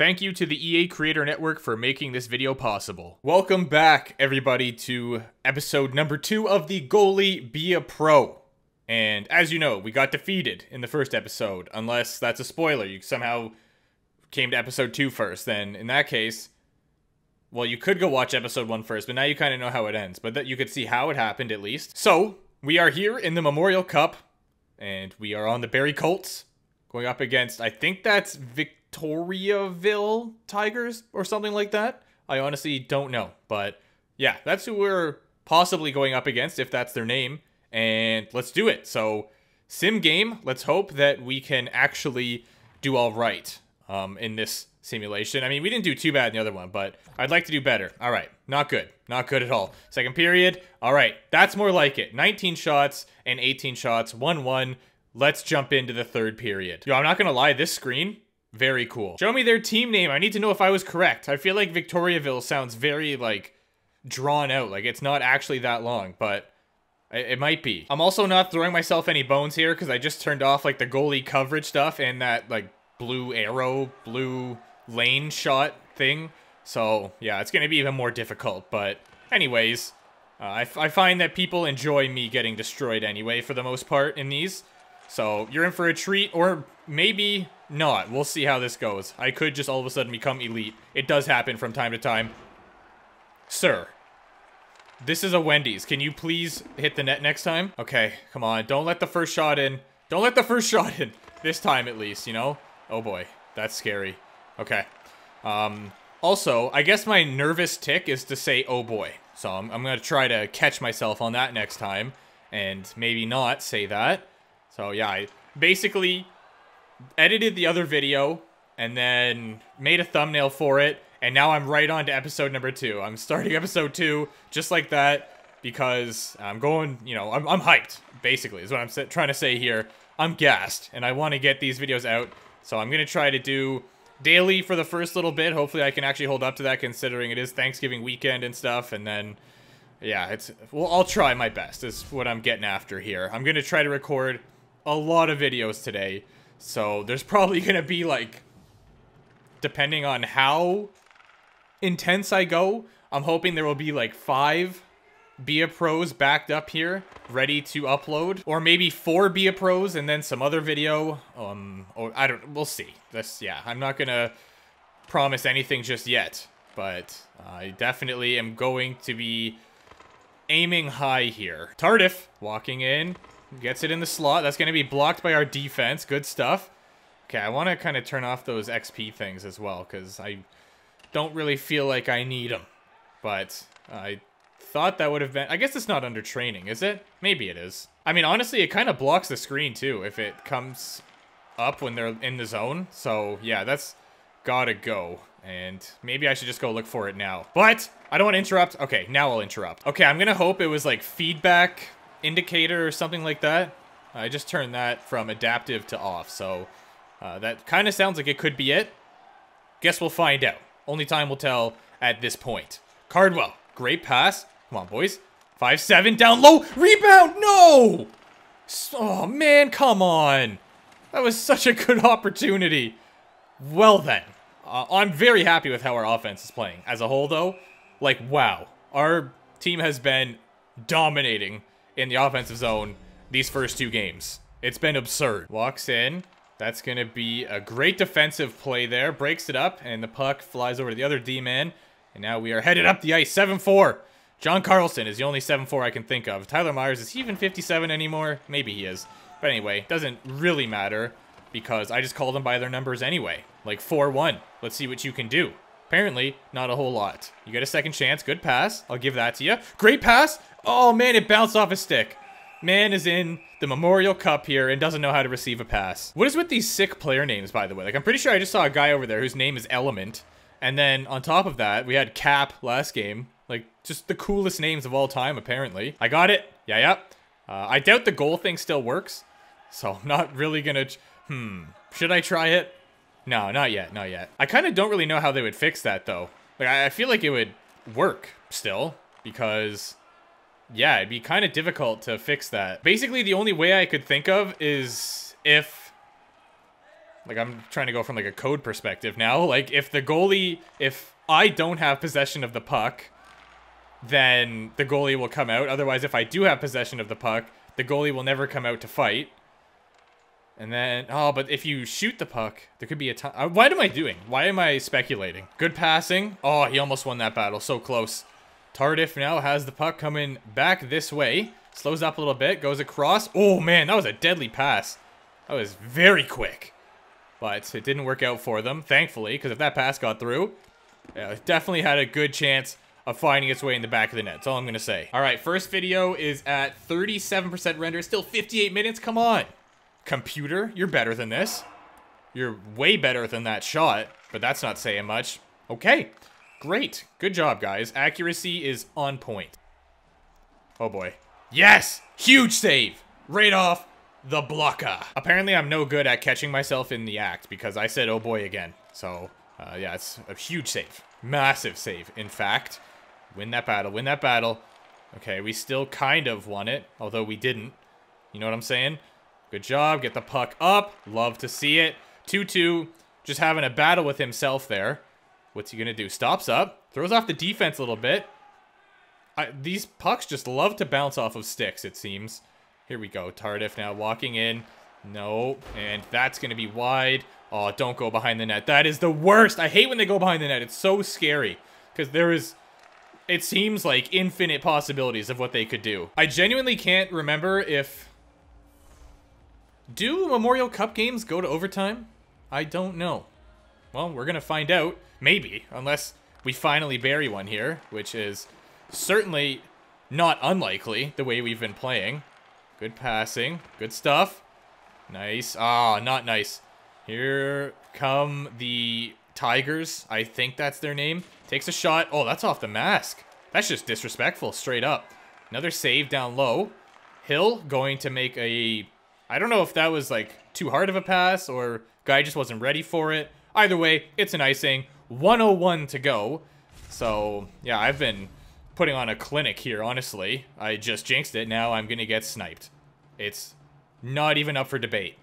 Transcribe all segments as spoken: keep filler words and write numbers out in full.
Thank you to the E A Creator Network for making this video possible. Welcome back, everybody, to episode number two of the Goalie, Be a Pro. And as you know, we got defeated in the first episode, unless that's a spoiler. You somehow came to episode two first, then in that case, well, you could go watch episode one first, but now you kind of know how it ends. But that you could see how it happened, at least. So, we are here in the Memorial Cup, and we are on the Barry Colts, going up against, I think that's Victoriaville Tigers or something like that. I honestly don't know, but yeah, that's who we're possibly going up against, if that's their name, and let's do it. So, sim game, let's hope that we can actually do all right um, in this simulation. I mean, we didn't do too bad in the other one, but I'd like to do better. All right, not good. Not good at all. Second period, all right, that's more like it. nineteen shots and eighteen shots, one one. Let's jump into the third period. Yo, I'm not gonna lie, this screen, very cool. Show me their team name. I need to know if I was correct. I feel like Victoriaville sounds very, like, drawn out. Like, it's not actually that long, but it might be. I'm also not throwing myself any bones here because I just turned off, like, the goalie coverage stuff and that, like, blue arrow, blue lane shot thing. So, yeah, it's going to be even more difficult. But anyways, uh, I, f I find that people enjoy me getting destroyed anyway for the most part in these. So, you're in for a treat, or maybe not. We'll see how this goes. I could just all of a sudden become elite. It does happen from time to time. Sir, this is a Wendy's. Can you please hit the net next time? Okay, come on. Don't let the first shot in. Don't let the first shot in. This time, at least, you know? Oh, boy. That's scary. Okay. Um, also, I guess my nervous tick is to say, oh, boy. So, I'm, I'm going to try to catch myself on that next time, and maybe not say that. So, yeah, I basically edited the other video and then made a thumbnail for it. And now I'm right on to episode number two. I'm starting episode two just like that because I'm going, you know, I'm, I'm hyped, basically, is what I'm trying to say here. I'm gassed, and I want to get these videos out. So I'm going to try to do daily for the first little bit. Hopefully, I can actually hold up to that considering it is Thanksgiving weekend and stuff. And then, yeah, it's, well, I'll try my best is what I'm getting after here. I'm going to try to record a lot of videos today, so there's probably gonna be, like, depending on how intense I go, I'm hoping there will be like five Be a Pros backed up here ready to upload, or maybe four Be a Pros and then some other video. Um or I don't, we'll see. That's, yeah, I'm not gonna promise anything just yet, but I definitely am going to be aiming high here. Tardif walking in, gets it in the slot. That's going to be blocked by our defense. Good stuff. Okay, I want to kind of turn off those X P things as well, because I don't really feel like I need them. But I thought that would have been... I guess it's not under training, is it? Maybe it is. I mean, honestly, it kind of blocks the screen, too, if it comes up when they're in the zone. So, yeah, that's gotta go. And maybe I should just go look for it now. But I don't want to interrupt. Okay, now I'll interrupt. Okay, I'm going to hope it was, like, feedback indicator or something like that. I just turned that from adaptive to off, so uh, that kind of sounds like it could be it. Guess we'll find out. Only time will tell at this point. Cardwell, great pass. Come on, boys. five seven, down low, rebound, no! Oh, man, come on. That was such a good opportunity. Well, then. Uh, I'm very happy with how our offense is playing. As a whole, though, like, wow. Our team has been dominating in the offensive zone these first two games. It's been absurd. Walks in. That's going to be a great defensive play there. Breaks it up, and the puck flies over to the other D-man. And now we are headed up the ice. seven four. John Carlson is the only seven four I can think of. Tyler Myers, is he even fifty-seven anymore? Maybe he is. But anyway, doesn't really matter because I just called them by their numbers anyway. Like four one. Let's see what you can do. Apparently, not a whole lot. You get a second chance. Good pass. I'll give that to you. Great pass. Oh, man, it bounced off his stick. Man is in the Memorial Cup here and doesn't know how to receive a pass. What is with these sick player names, by the way? Like, I'm pretty sure I just saw a guy over there whose name is Element. And then on top of that, we had Cap last game. Like, just the coolest names of all time, apparently. I got it. Yeah, yeah. Uh, I doubt the goal thing still works. So I'm not really gonna... Hmm. Should I try it? No, not yet. Not yet. I kind of don't really know how they would fix that, though. Like, I, I feel like it would work still because... yeah, it'd be kind of difficult to fix that. Basically, the only way I could think of is if Like, I'm trying to go from, like, a code perspective now. Like, if the goalie... If I don't have possession of the puck, then the goalie will come out. Otherwise, if I do have possession of the puck, the goalie will never come out to fight. And then... Oh, but if you shoot the puck, there could be a time... What am I doing? Why am I speculating? Good passing. Oh, he almost won that battle. So close. Tardif now has the puck coming back this way. Slows up a little bit. Goes across. Oh, man. That was a deadly pass. That was very quick. But it didn't work out for them, thankfully, because if that pass got through, yeah, it definitely had a good chance of finding its way in the back of the net. That's all I'm going to say. All right, first video is at thirty-seven percent render. Still fifty-eight minutes. Come on. Computer, you're better than this. You're way better than that shot, but that's not saying much. Okay, great. Good job, guys. Accuracy is on point. Oh, boy. Yes! Huge save! Right off the blocker. Apparently, I'm no good at catching myself in the act because I said, oh boy, again. So, uh, yeah, it's a huge save. Massive save, in fact. Win that battle. Win that battle. Okay, we still kind of won it, although we didn't. You know what I'm saying? Good job. Get the puck up. Love to see it. two two. Just having a battle with himself there. What's he going to do? Stops up. Throws off the defense a little bit. I, these pucks just love to bounce off of sticks, it seems. Here we go. Tardif now walking in. No. And that's going to be wide. Oh, don't go behind the net. That is the worst. I hate when they go behind the net. It's so scary. Because there is, it seems like, infinite possibilities of what they could do. I genuinely can't remember if... Do Memorial Cup games go to overtime? I don't know. Well, we're going to find out. Maybe. Unless we finally bury one here. Which is certainly not unlikely the way we've been playing. Good passing. Good stuff. Nice. Ah, not nice. Here come the Tigers. I think that's their name. Takes a shot. Oh, that's off the mask. That's just disrespectful, straight up. Another save down low. Hill going to make a... I don't know if that was, like, too hard of a pass or guy just wasn't ready for it. Either way, it's an icing. one oh one to go. So, yeah, I've been... putting on a clinic here, honestly. I just jinxed it. Now I'm gonna get sniped. It's not even up for debate.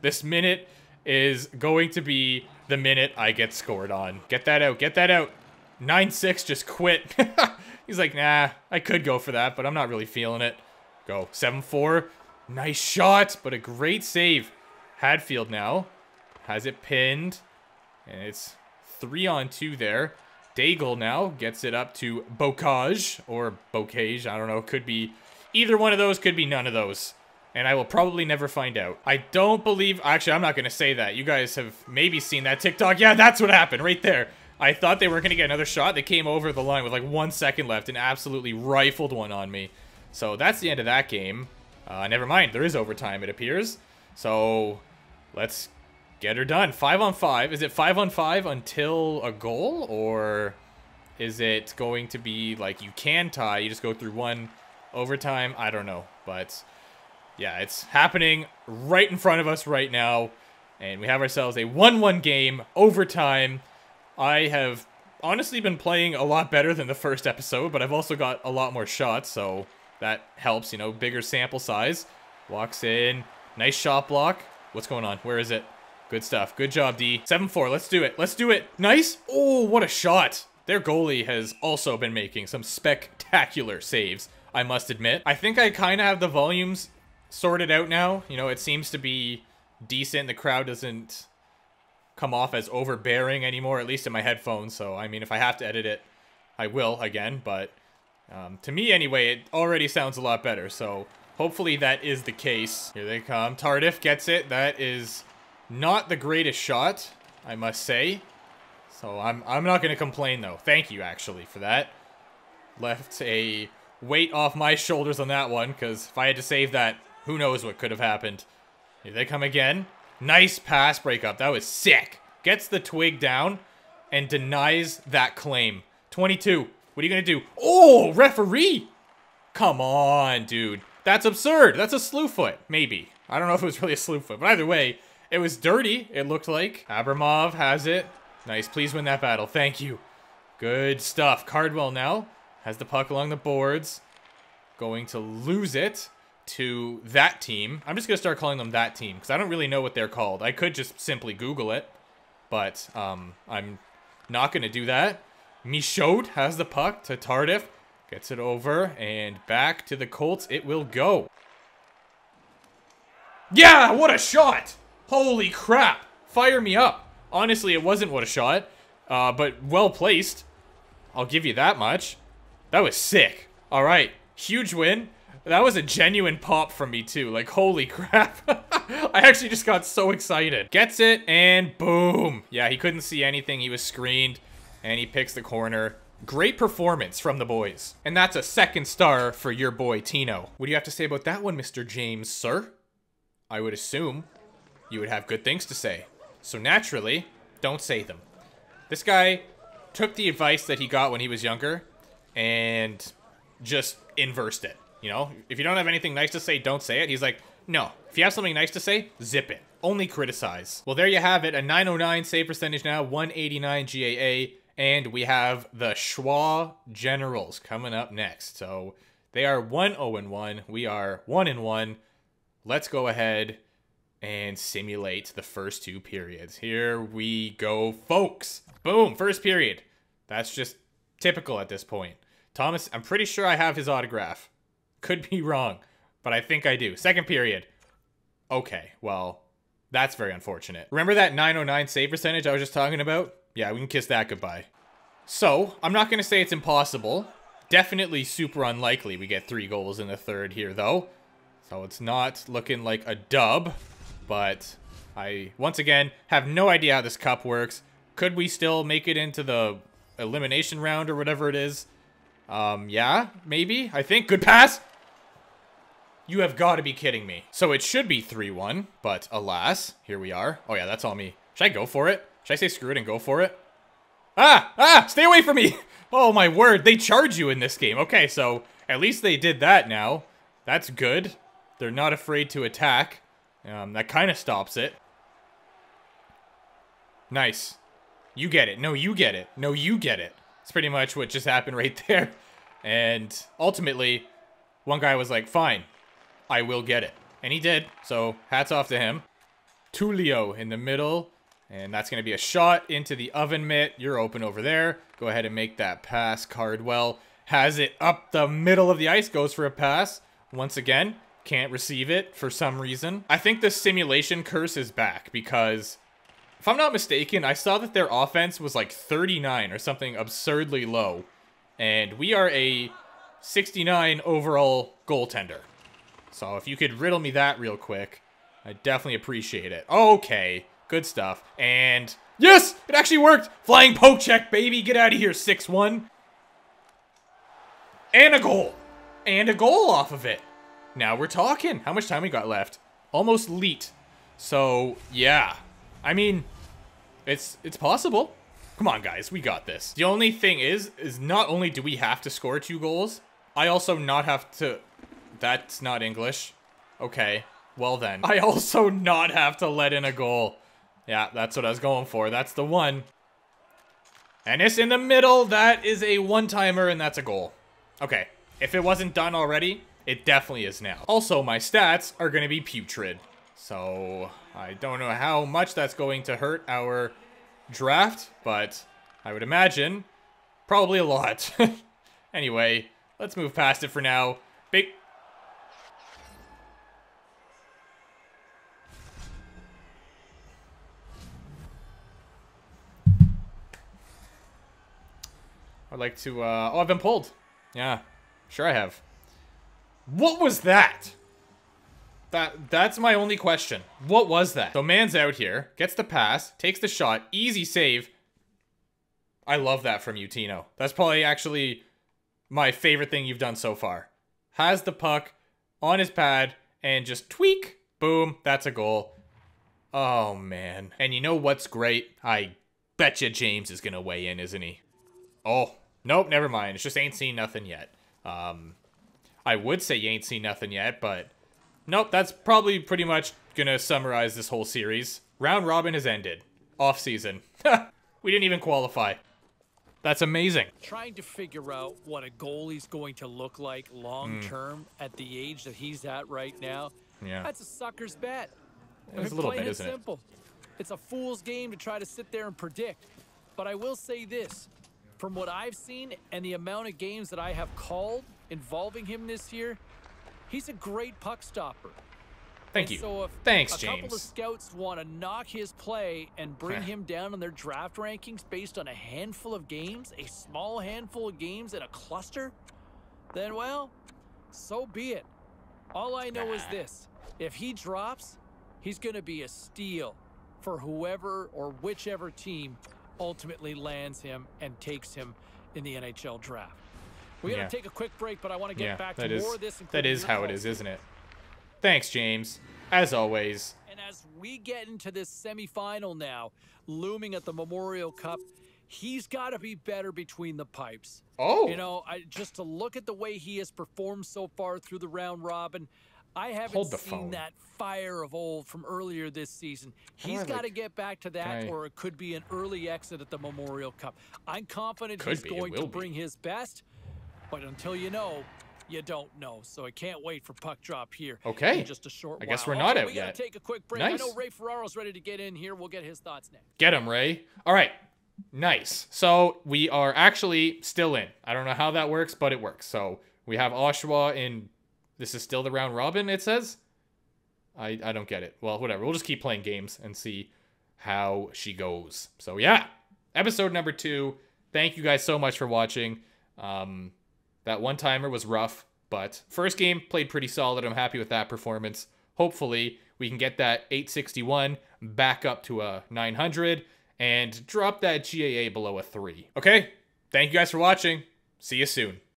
This minute is going to be the minute I get scored on. Get that out. Get that out. nine six just quit. He's like, nah, I could go for that, but I'm not really feeling it. Go. seven four. Nice shot, but a great save. Hadfield now has it pinned. And it's three on two there. Daigle now gets it up to Bocage or Bocage. I don't know. Could be either one of those. Could be none of those. And I will probably never find out. I don't believe... Actually, I'm not going to say that. You guys have maybe seen that TikTok. Yeah, that's what happened right there. I thought they were going to get another shot. They came over the line with like one second left and absolutely rifled one on me. So that's the end of that game. Uh, never mind. There is overtime, it appears. So let's... get her done. Five on five. Is it five on five until a goal? Or is it going to be like you can tie? You just go through one overtime? I don't know. But yeah, it's happening right in front of us right now. And we have ourselves a one one game overtime. I have honestly been playing a lot better than the first episode, but I've also got a lot more shots. So that helps, you know, bigger sample size. Walks in. Nice shot block. What's going on? Where is it? Good stuff. Good job, D. seven four. Let's do it. Let's do it. Nice. Oh, what a shot. Their goalie has also been making some spectacular saves, I must admit. I think I kind of have the volumes sorted out now. You know, it seems to be decent. The crowd doesn't come off as overbearing anymore, at least in my headphones. So, I mean, if I have to edit it, I will again. But um, to me, anyway, it already sounds a lot better. So, hopefully that is the case. Here they come. Tardif gets it. That is... not the greatest shot, I must say. So I'm, I'm not going to complain, though. Thank you, actually, for that. Left a weight off my shoulders on that one, because if I had to save that, who knows what could have happened. Here they come again. Nice pass breakup. That was sick. Gets the twig down and denies that claim. twenty-two. What are you going to do? Oh, referee! Come on, dude. That's absurd. That's a slew foot, maybe. I don't know if it was really a slew foot, but either way... it was dirty, it looked like. Abramov has it. Nice, please win that battle. Thank you. Good stuff. Cardwell now has the puck along the boards. Going to lose it. to that team. I'm just going to start calling them that team because I don't really know what they're called. I could just simply Google it, but um, I'm not going to do that. Michaud has the puck to Tardif. Gets it over and back to the Colts. It will go. Yeah, what a shot! Holy crap! Fire me up. Honestly, it wasn't what a shot, uh, but well placed. I'll give you that much. That was sick. All right, huge win. That was a genuine pop from me too. Like, holy crap. I actually just got so excited. Gets it and boom. Yeah, he couldn't see anything. He was screened and he picks the corner. Great performance from the boys. And that's a second star for your boy, Tino. What do you have to say about that one, Mister James, sir? I would assume you would have good things to say. So naturally, don't say them. This guy took the advice that he got when he was younger and just inversed it. You know, if you don't have anything nice to say, don't say it. He's like, no, if you have something nice to say, zip it. Only criticize. Well, there you have it. A nine oh nine save percentage now, one eighty-nine G A A. And we have the Schwa Generals coming up next. So they are one oh one. We are one and one. Let's go ahead and simulate the first two periods. Here we go, folks. Boom, first period. That's just typical at this point. Thomas, I'm pretty sure I have his autograph. Could be wrong, but I think I do. Second period. Okay, well, that's very unfortunate. Remember that nine oh nine save percentage I was just talking about? Yeah, we can kiss that goodbye. So, I'm not going to say it's impossible. Definitely super unlikely we get three goals in the third here, though. So it's not looking like a dub. But I, once again, have no idea how this cup works. Could we still make it into the elimination round or whatever it is? Um, yeah, maybe, I think. Good pass! You have got to be kidding me. So it should be three one, but alas, here we are. Oh yeah, that's all me. Should I go for it? Should I say screw it and go for it? Ah! Ah! Stay away from me! Oh my word, they charge you in this game. Okay, so at least they did that now. That's good. They're not afraid to attack. Um, that kind of stops it. Nice. You get it. No, you get it. No, you get it. It's pretty much what just happened right there. And ultimately, one guy was like, fine, I will get it. And he did, so hats off to him. Tulio in the middle. And that's going to be a shot into the oven mitt. You're open over there. Go ahead and make that pass. Cardwell has it up the middle of the ice. Goes for a pass. Once again, can't receive it for some reason. I think the simulation curse is back because, if I'm not mistaken, I saw that their offense was like thirty-nine or something absurdly low. And we are a sixty-nine overall goaltender. So if you could riddle me that real quick, I'd definitely appreciate it. Okay. Good stuff. And yes, it actually worked. Flying poke check, baby. Get out of here, six one. And a goal. And a goal off of it. Now we're talking. How much time we got left? Almost leet. So, yeah. I mean, it's it's possible. Come on, guys. We got this. The only thing is, is not only do we have to score two goals, I also not have to... That's not English. Okay. Well, then. I also not have to let in a goal. Yeah, that's what I was going for. That's the one. And it's in the middle. That is a one-timer, and that's a goal. Okay. If it wasn't done already, it definitely is now. Also, my stats are going to be putrid. So, I don't know how much that's going to hurt our draft, but I would imagine probably a lot. Anyway, let's move past it for now. Big... I'd like to, uh, oh, I've been pulled. Yeah, sure I have. What was that? That That's my only question. What was that? So man's out here, gets the pass, takes the shot, easy save. I love that from you, Tino. That's probably actually my favorite thing you've done so far. Has the puck on his pad and just tweak, boom, that's a goal. Oh man. And you know what's great? I bet you James is gonna weigh in, isn't he? Oh, nope, never mind. It's just ain't seen nothing yet. Um, I would say you ain't seen nothing yet, but nope, that's probably pretty much gonna summarize this whole series. Round robin has ended. Off season. We didn't even qualify. That's amazing. Trying to figure out what a goalie's going to look like long-term mm. at the age that he's at right now, yeah. that's a sucker's bet. It's a little bit, isn't it? Simple. It's a fool's game to try to sit there and predict. But I will say this. From what I've seen and the amount of games that I have called involving him this year, he's a great puck stopper. Thank and you. So if Thanks, a James. A couple of scouts want to knock his play and bring him down in their draft rankings based on a handful of games, a small handful of games in a cluster, then, well, so be it. All I know nah. is this. If he drops, he's going to be a steal for whoever or whichever team ultimately lands him and takes him in the N H L draft. We yeah. got to take a quick break, but I want to get yeah, back to is, more of this. That is how it is, isn't it? Thanks, James, as always. And as we get into this semifinal now, looming at the Memorial Cup, he's got to be better between the pipes. Oh. You know, I, just to look at the way he has performed so far through the round robin, I haven't seen phone. that fire of old from earlier this season. He's got to like, get back to that, I, or it could be an early exit at the Memorial Cup. I'm confident he's be, going to bring be. his best, but until you know, you don't know, so I can't wait for puck drop here. Okay. In just a short while. I guess we're not okay, out we gotta yet. Take a quick break. Nice. I know Ray Ferraro's ready to get in here. We'll get his thoughts next. Get him, Ray. All right. Nice. So we are actually still in. I don't know how that works, but it works. So we have Oshawa in. This is still the round robin, it says. I I don't get it. Well, whatever. We'll just keep playing games and see how she goes. So yeah, episode number two. Thank you guys so much for watching. Um. That one-timer was rough, but first game played pretty solid. I'm happy with that performance. Hopefully, we can get that eight sixty-one back up to a nine hundred and drop that G A A below a three. Okay, thank you guys for watching. See you soon.